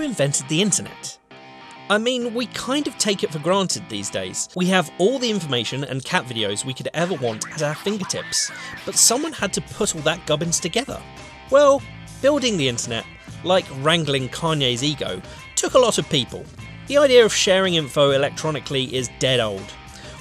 who invented the internet. I mean, we kind of take it for granted these days. We have all the information and cat videos we could ever want at our fingertips, but someone had to put all that gubbins together. Well, building the internet, like wrangling Kanye's ego, took a lot of people. The idea of sharing info electronically is dead old.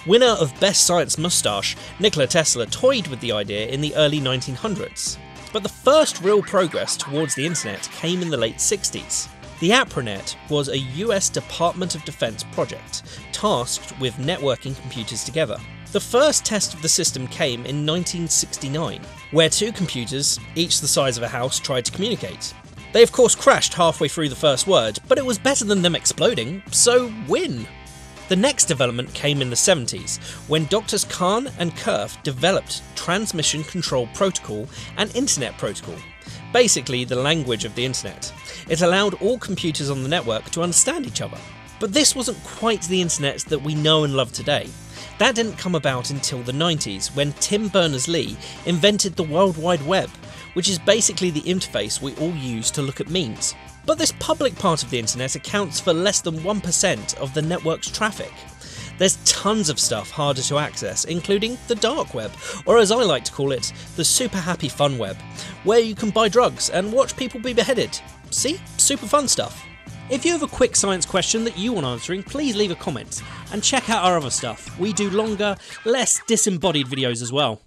Winner of Best Science Moustache, Nikola Tesla toyed with the idea in the early 1900s. But the first real progress towards the internet came in the late 60s. The ARPANET was a US Department of Defense project, tasked with networking computers together. The first test of the system came in 1969, where two computers, each the size of a house, tried to communicate. They of course crashed halfway through the first word, but it was better than them exploding, so win! The next development came in the 70s, when Doctors Kahn and Cerf developed Transmission Control Protocol and Internet Protocol. Basically the language of the internet. It allowed all computers on the network to understand each other. But this wasn't quite the internet that we know and love today. That didn't come about until the 90s, when Tim Berners-Lee invented the World Wide Web, which is basically the interface we all use to look at memes. But this public part of the internet accounts for less than 1% of the network's traffic. There's tons of stuff harder to access, including the dark web, or as I like to call it, the super happy fun web, where you can buy drugs and watch people be beheaded. See? Super fun stuff. If you have a quick science question that you want answering, please leave a comment and check out our other stuff. We do longer, less disembodied videos as well.